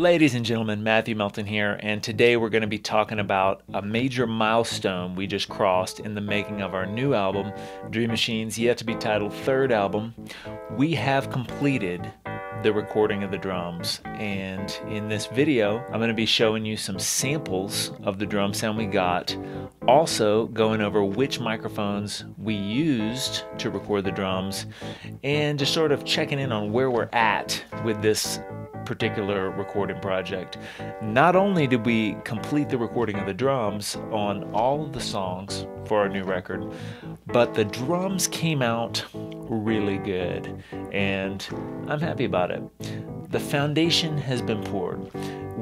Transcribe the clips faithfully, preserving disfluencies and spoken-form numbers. Ladies and gentlemen, Matthew Melton here, and today we're going to be talking about a major milestone we just crossed in the making of our new album, Dream Machine's yet to be titled third album. We have completed the recording of the drums, and in this video I'm going to be showing you some samples of the drum sound we got, also going over which microphones we used to record the drums, and just sort of checking in on where we're at with this particular recording project. Not only did we complete the recording of the drums on all of the songs for our new record, but the drums came out really good, and I'm happy about it. The foundation has been poured.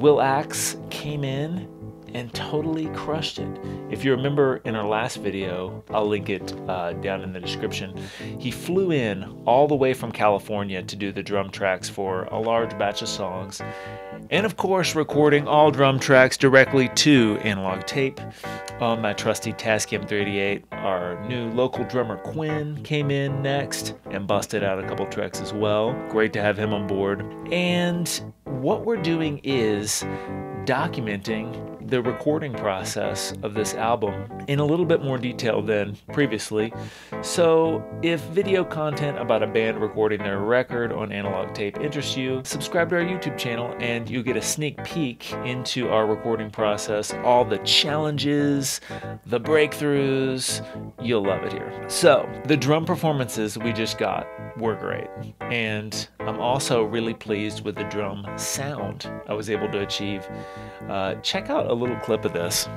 Will Axe came in and totally crushed it. If you remember in our last video, I'll link it uh, down in the description, he flew in all the way from California to do the drum tracks for a large batch of songs, and of course recording all drum tracks directly to analog tape on my trusty Tascam three eighty-eight. Our new local drummer Quinn came in next and busted out a couple tracks as well. Great to have him on board. And what we're doing is documenting the recording process of this album in a little bit more detail than previously. So if video content about a band recording their record on analog tape interests you, subscribe to our YouTube channel and you get a sneak peek into our recording process, all the challenges, the breakthroughs. You'll love it here. So the drum performances we just got were great, and I'm also really pleased with the drum sound I was able to achieve. Uh, check out a little clip of this.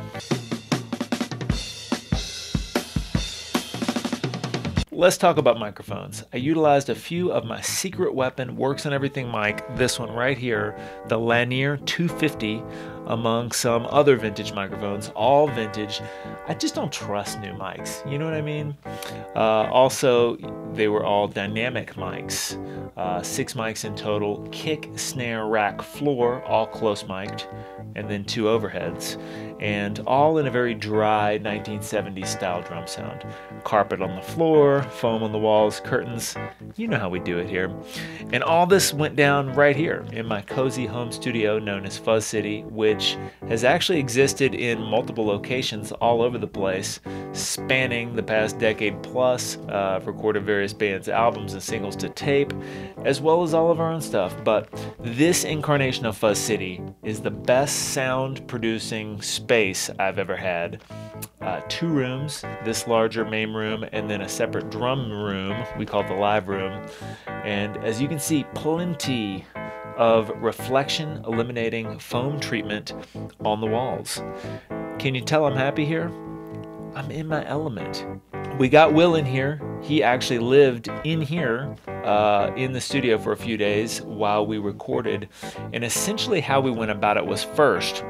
Let's talk about microphones. I utilized a few of my secret weapon works on everything mic, this one right here, the Lannier two fifty, among some other vintage microphones, all vintage. I just don't trust new mics, you know what I mean? Uh, also, they were all dynamic mics, uh, six mics in total, kick, snare, rack, floor, all close mic'd, and then two overheads, and all in a very dry nineteen seventies style drum sound. Carpet on the floor, foam on the walls, curtains, you know how we do it here. And all this went down right here in my cozy home studio known as Fuzz City, which has actually existed in multiple locations all over the place, spanning the past decade plus. Uh, I've recorded various bands' albums and singles to tape, as well as all of our own stuff, but this incarnation of Fuzz City is the best sound producing space I've ever had. Uh, two rooms, this larger main room, and then a separate drum room we call the live room, and as you can see, plenty of reflection eliminating foam treatment on the walls. Can you tell I'm happy here? I'm in my element. We got Will in here. He actually lived in here uh, in the studio for a few days while we recorded, and essentially how we went about it was, first,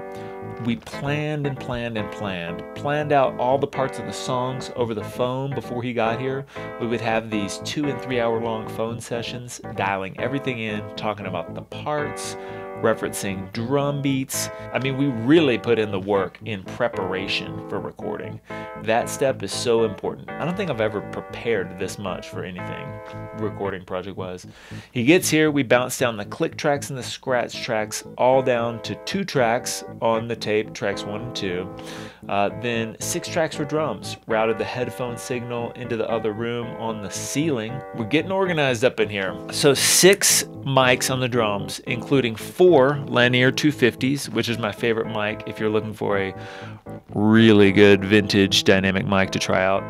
we planned and planned and planned, planned out all the parts of the songs over the phone before he got here. We would have these two and three hour long phone sessions, dialing everything in, talking about the parts, referencing drum beats. I mean, we really put in the work in preparation for recording. That step is so important. I don't think I've ever prepared this much for anything, recording project-wise. He gets here, we bounce down the click tracks and the scratch tracks all down to two tracks on the tape, tracks one and two. Uh, then six tracks for drums, routed the headphone signal into the other room on the ceiling. We're getting organized up in here. So six mics on the drums, including four Four Lannier two fifties, which is my favorite mic if you're looking for a really good vintage dynamic mic to try out.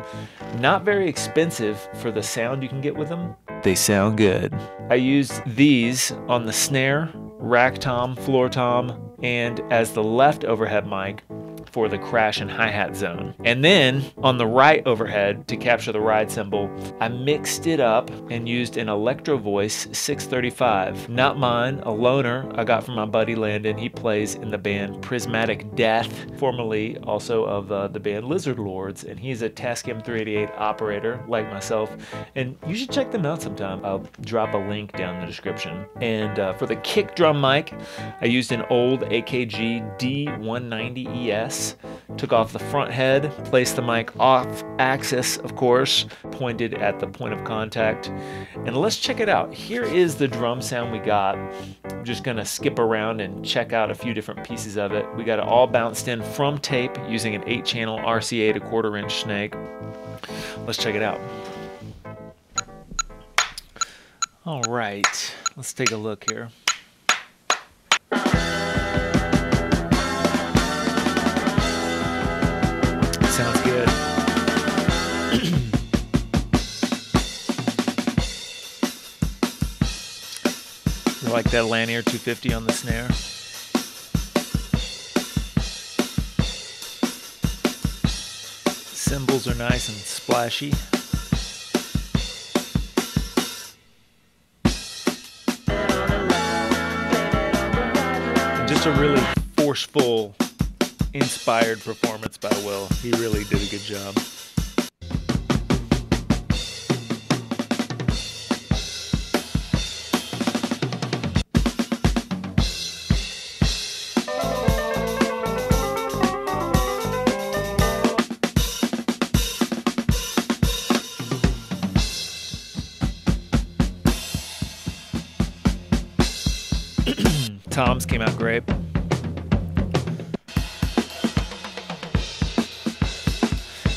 Not very expensive for the sound you can get with them. They sound good. I used these on the snare, rack tom, floor tom, and as the left overhead mic for the crash and hi-hat zone. And then on the right overhead to capture the ride cymbal, I mixed it up and used an Electro Voice six thirty-five. Not mine, a loner I got from my buddy Landon. He plays in the band Prismatic Death, formerly also of uh, the band Lizard Lords, and he's a Tascam three eighty-eight operator like myself. And you should check them out sometime. I'll drop a link down in the description. And uh, for the kick drum mic, I used an old A K G D one ninety E S. axis, took off the front head, placed the mic off axis, of course, pointed at the point of contact. And let's check it out. Here is the drum sound we got. I'm just gonna skip around and check out a few different pieces of it. We got it all bounced in from tape using an eight channel R C A to quarter inch snake. Let's check it out. All right, let's take a look here. Sounds good. You like that Lannier two fifty on the snare? Cymbals are nice and splashy. And just a really forceful, inspired performance by Will. He really did a good job. Toms came out great.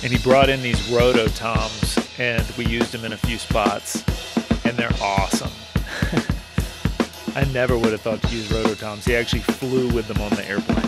And he brought in these Roto Toms, and we used them in a few spots, and they're awesome. I never would have thought to use Roto Toms. He actually flew with them on the airplane.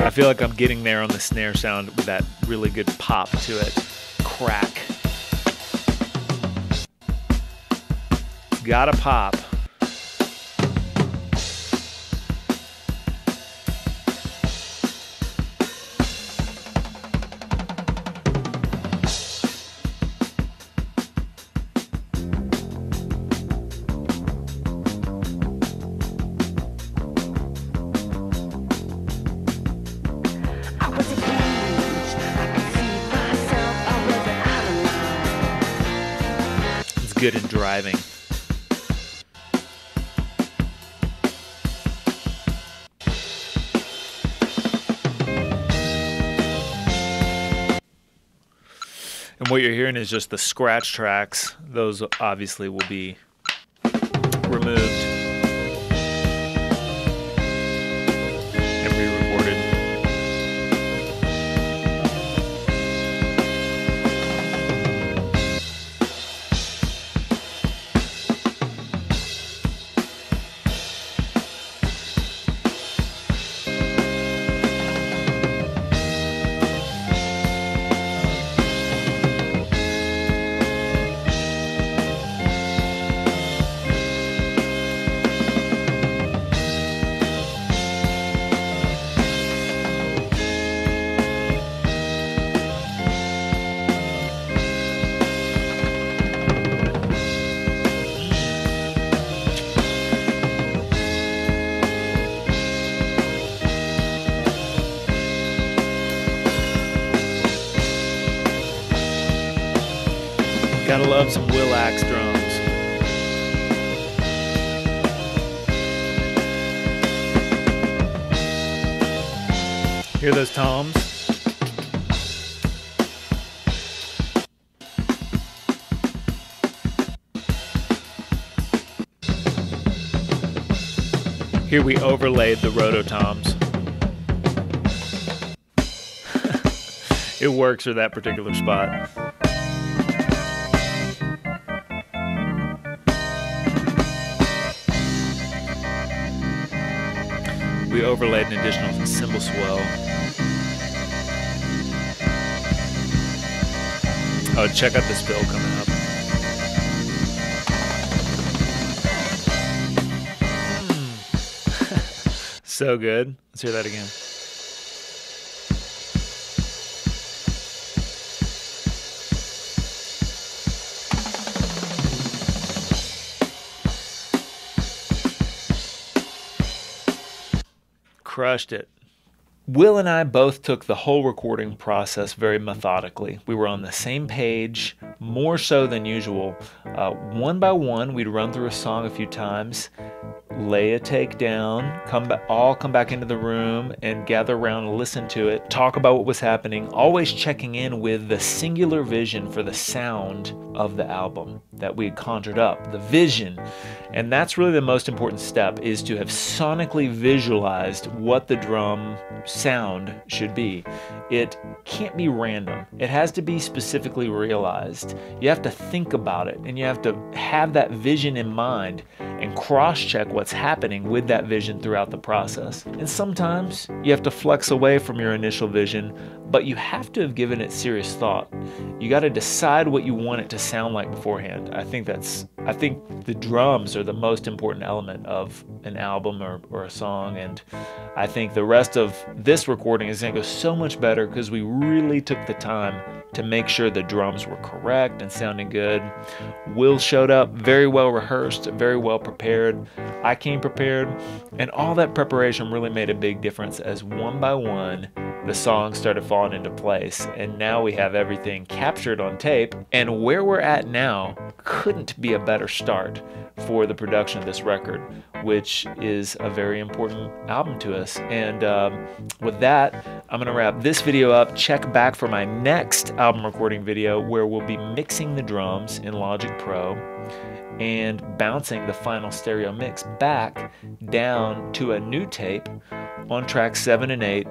I feel like I'm getting there on the snare sound with that really good pop to it. Crack. Gotta pop. Good in driving. And what you're hearing is just the scratch tracks. Those obviously will be removed and re-recorded. Gotta love some Will Axe drums. Hear those toms? Here we overlaid the Roto Toms. It works for that particular spot. We overlaid an additional cymbal swell. Oh, check out this bill coming up. Mm. So good. Let's hear that again. crushed it. Will and I both took the whole recording process very methodically. We were on the same page, more so than usual. Uh, one by one, we'd run through a song a few times, lay a take down, come ba- all come back into the room and gather around and listen to it, talk about what was happening, always checking in with the singular vision for the sound of the album that we had conjured up, the vision. And that's really the most important step, is to have sonically visualized what the drum sound should be. It can't be random. It has to be specifically realized. You have to think about it, and you have to have that vision in mind and cross-check what's happening with that vision throughout the process. And sometimes you have to flex away from your initial vision, but you have to have given it serious thought. You got to decide what you want it to sound like beforehand. I think that's, I think the drums are the most important element of an album or, or a song, and I think the rest of this recording is going to go so much better because we really took the time to make sure the drums were correct and sounding good. Will showed up very well rehearsed, very well prepared. I came prepared, and all that preparation really made a big difference as one by one the songs started falling into place, and now we have everything captured on tape, and where we're at now couldn't be a better start for the production of this record, which is a very important album to us. And um, with that, I'm gonna wrap this video up. Check back for my next album recording video where we'll be mixing the drums in Logic Pro and bouncing the final stereo mix back down to a new tape on tracks seven and eight,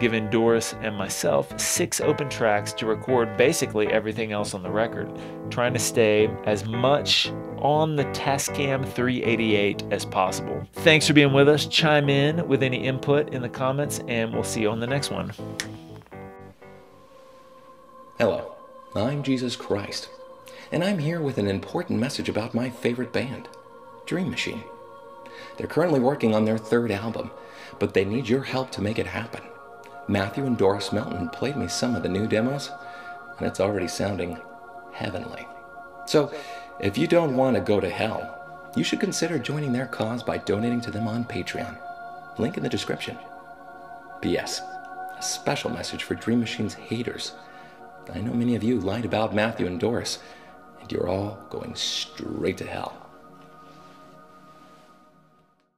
giving Doris and myself six open tracks to record basically everything else on the record, trying to stay as much on the Tascam three eighty-eight as possible. Thanks for being with us. Chime in with any input in the comments, and we'll see you on the next one. Hello, I'm Jesus Christ, and I'm here with an important message about my favorite band, Dream Machine. They're currently working on their third album, but they need your help to make it happen. Matthew and Doris Melton played me some of the new demos, and it's already sounding heavenly. So if you don't want to go to hell, you should consider joining their cause by donating to them on Patreon. Link in the description. P S A special message for Dream Machine's haters. I know many of you lied about Matthew and Doris, and you're all going straight to hell.